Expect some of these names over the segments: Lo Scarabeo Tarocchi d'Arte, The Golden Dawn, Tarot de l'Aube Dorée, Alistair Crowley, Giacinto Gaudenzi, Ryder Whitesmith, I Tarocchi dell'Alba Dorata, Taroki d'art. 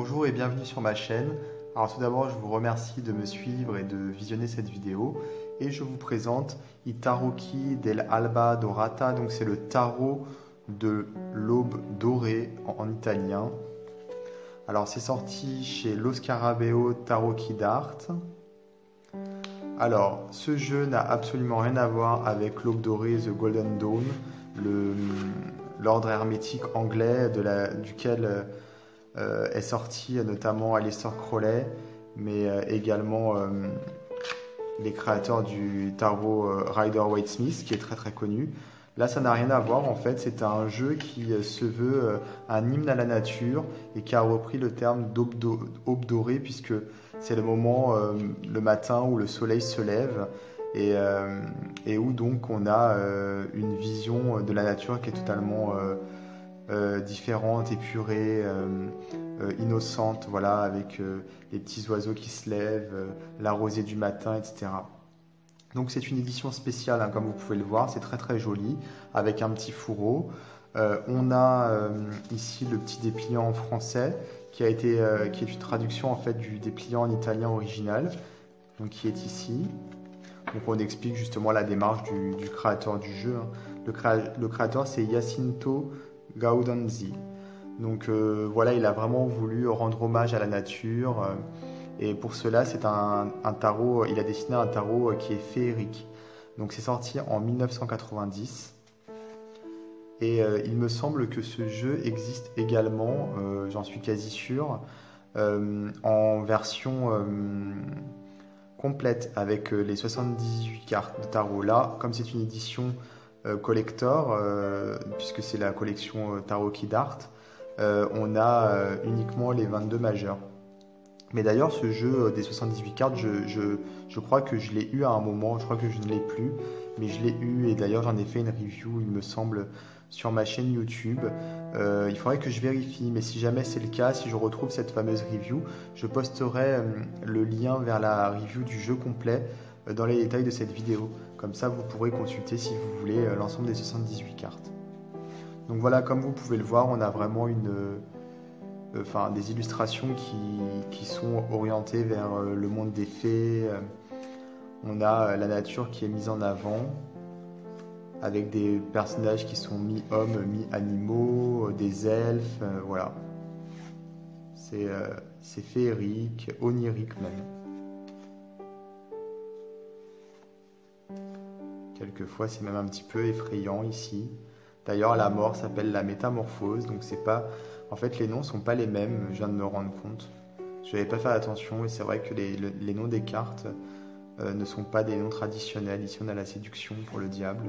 Bonjour et bienvenue sur ma chaîne. Alors tout d'abord, je vous remercie de me suivre et de visionner cette vidéo. Et je vous présente I Tarocchi dell'Alba Dorata. Donc c'est le tarot de l'aube dorée en italien. Alors c'est sorti chez Lo Scarabeo Tarocchi d'Arte. Alors ce jeu n'a absolument rien à voir avec l'aube dorée, The Golden Dawn, l'ordre hermétique anglais duquel est sorti notamment Alistair Crowley, mais également les créateurs du tarot Ryder Whitesmith, qui est très très connu. Là, ça n'a rien à voir, en fait, c'est un jeu qui se veut un hymne à la nature et qui a repris le terme d'aube dorée, puisque c'est le moment, le matin, où le soleil se lève et où donc on a une vision de la nature qui est totalement différente, épurée, innocente, voilà, avec les petits oiseaux qui se lèvent, la rosée du matin, etc. Donc c'est une édition spéciale, hein, comme vous pouvez le voir, c'est très très joli, avec un petit fourreau. On a ici le petit dépliant en français, qui est une traduction en fait du dépliant en italien original, donc qui est ici. Donc on explique justement la démarche du créateur du jeu, hein. Le créateur, c'est Giacinto Gaudenzi. Donc voilà, il a vraiment voulu rendre hommage à la nature et pour cela c'est un tarot, il a dessiné un tarot qui est féerique. Donc c'est sorti en 1990 et il me semble que ce jeu existe également, j'en suis quasi sûr, en version complète avec les 78 cartes de tarot. Là, comme c'est une édition collector, puisque c'est la collection Taroki d'Art, on a uniquement les 22 majeurs. Mais d'ailleurs, ce jeu des 78 cartes, je crois que je l'ai eu à un moment, je crois que je ne l'ai plus, mais je l'ai eu et d'ailleurs j'en ai fait une review, il me semble, sur ma chaîne YouTube. Il faudrait que je vérifie, mais si jamais c'est le cas, si je retrouve cette fameuse review, je posterai le lien vers la review du jeu complet dans les détails de cette vidéo. Comme ça, vous pourrez consulter, si vous voulez, l'ensemble des 78 cartes. Donc voilà, comme vous pouvez le voir, on a vraiment des illustrations qui sont orientées vers le monde des fées. On a la nature qui est mise en avant, avec des personnages qui sont mi-hommes, mi-animaux, des elfes, voilà. C'est féerique, onirique même. Quelquefois, c'est même un petit peu effrayant ici. D'ailleurs, la mort s'appelle la métamorphose, donc c'est pas... En fait, les noms sont pas les mêmes, je viens de me rendre compte. Je n'avais pas fait attention, et c'est vrai que les noms des cartes ne sont pas des noms traditionnels. Ici, on a la séduction pour le diable.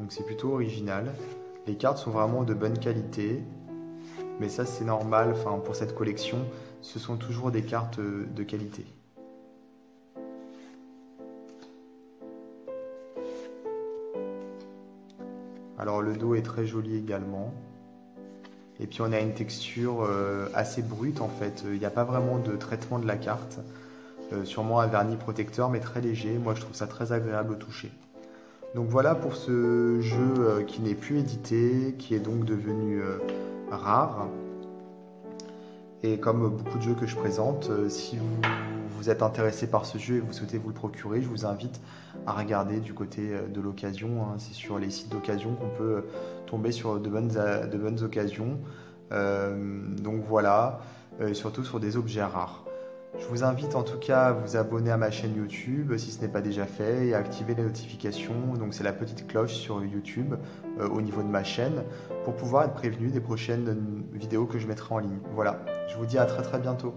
Donc c'est plutôt original. Les cartes sont vraiment de bonne qualité, mais ça, c'est normal. Enfin, pour cette collection, ce sont toujours des cartes de qualité. Alors le dos est très joli également. Et puis on a une texture assez brute en fait. Il n'y a pas vraiment de traitement de la carte. Sûrement un vernis protecteur mais très léger. Moi je trouve ça très agréable au toucher. Donc voilà pour ce jeu qui n'est plus édité, qui est donc devenu rare. Et comme beaucoup de jeux que je présente, si vous êtes intéressé par ce jeu et vous souhaitez vous le procurer, je vous invite à regarder du côté de l'occasion, hein. C'est sur les sites d'occasion qu'on peut tomber sur de bonnes occasions. Donc voilà, surtout sur des objets rares. Je vous invite en tout cas à vous abonner à ma chaîne YouTube si ce n'est pas déjà fait et à activer les notifications, donc c'est la petite cloche sur YouTube au niveau de ma chaîne pour pouvoir être prévenu des prochaines vidéos que je mettrai en ligne. Voilà, je vous dis à très très bientôt.